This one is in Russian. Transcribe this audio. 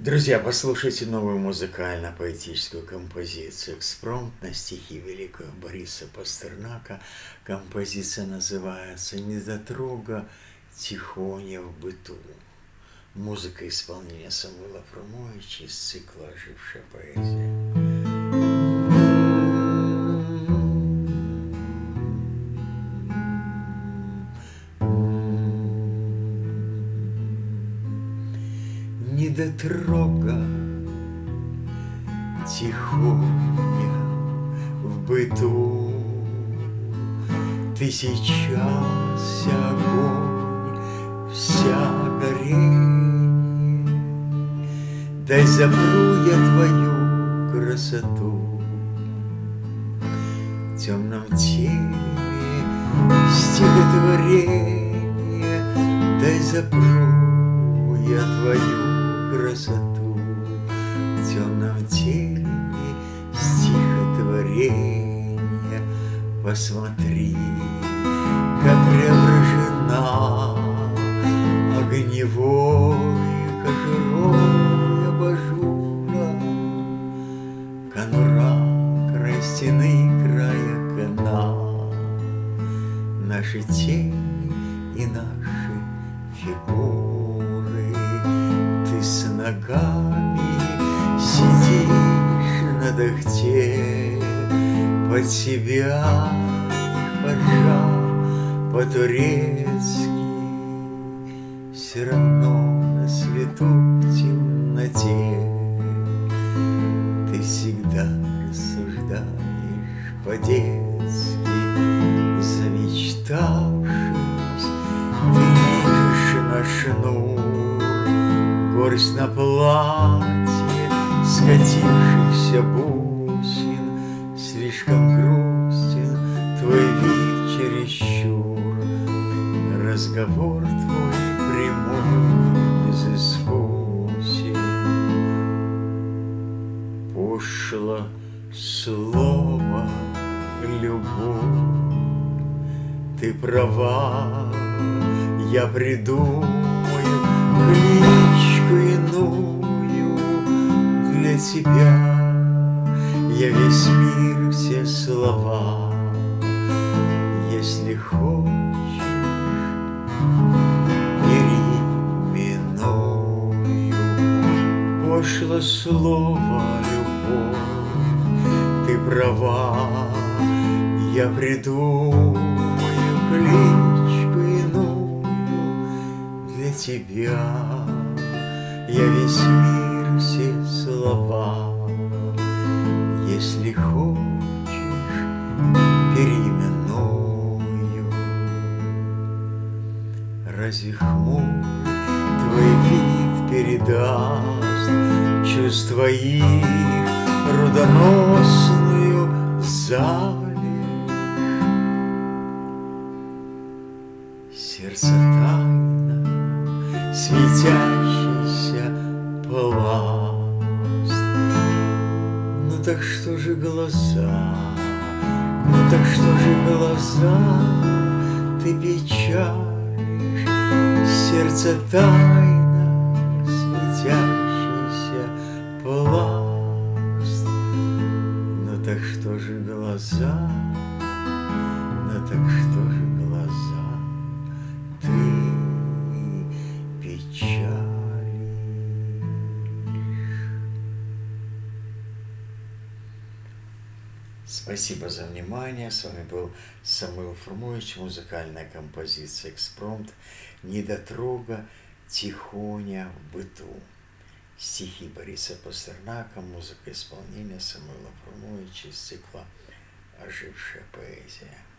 Друзья, послушайте новую музыкально-поэтическую композицию «Экспромт» на стихи великого Бориса Пастернака. Композиция называется «Недотрога, тихоня в быту». Музыка исполнения Самуила Фрумовича из цикла «Ожившая поэзия». Недотрога, тихоня в быту, ты сейчас огонь вся гори, дай запру я твою красоту в темном теле стихотворение, дай запру я твою красоту в темном теле стихотворения. Посмотри, как преображена огневой кожурой абажура, конура край стены, края окна. Наши тени и наши фигуры, с ногами сидишь на дохте, под себя поржа по-турецки, все равно на свету в темноте ты всегда рассуждаешь по-детски, замечтавшись, ты видишь на шнур горсть на платье скатившихся бусин. Слишком грустен твой вид чересчур, разговор твой прямой безыскусен. Пошло слово любовь, ты права, я придумаю кличку иную для тебя. Я весь мир, все слова, если хочешь, переименую. Пошло слово любовь, ты права, я придумаю кличку иную для тебя. Я весь мир, все слова, если хочешь, переименую. Разве хмур твой вид передаст чувства их рудоносную залежь? Сердце тайна, светящее пласт. Ну так что же глаза, ну так что же глаза ты печалишь? Сердце тайна, светящийся пласт. Ну так что же глаза, ну так что же глаза ты печалишь? Спасибо за внимание. С вами был Самуил Фрумович. Музыкальная композиция «Экспромт». «Недотрога, тихоня в быту». Стихи Бориса Пастернака. Музыка исполнения Самуила Фрумовича из цикла «Ожившая поэзия».